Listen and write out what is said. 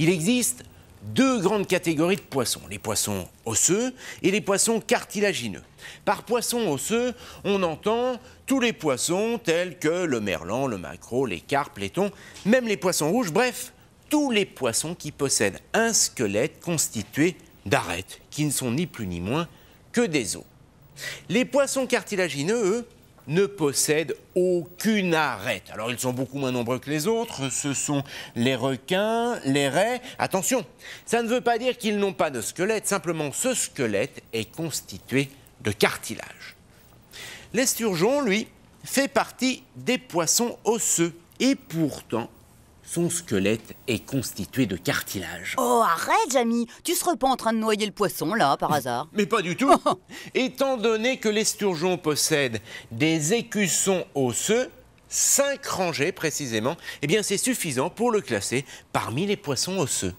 Il existe deux grandes catégories de poissons, les poissons osseux et les poissons cartilagineux. Par poissons osseux, on entend tous les poissons tels que le merlan, le maquereau, les carpes, les thons, même les poissons rouges, bref, tous les poissons qui possèdent un squelette constitué d'arêtes, qui ne sont ni plus ni moins que des os. Les poissons cartilagineux, eux, ne possèdent aucune arête. Alors, ils sont beaucoup moins nombreux que les autres. Ce sont les requins, les raies. Attention, ça ne veut pas dire qu'ils n'ont pas de squelette. Simplement, ce squelette est constitué de cartilage. L'esturgeon, lui, fait partie des poissons osseux. Et pourtant, son squelette est constitué de cartilage. Oh, arrête, Jamy! Tu serais pas en train de noyer le poisson, là, par hasard? Mais pas du tout. Étant donné que l'esturgeon possède des écussons osseux, 5 rangées précisément, eh bien c'est suffisant pour le classer parmi les poissons osseux.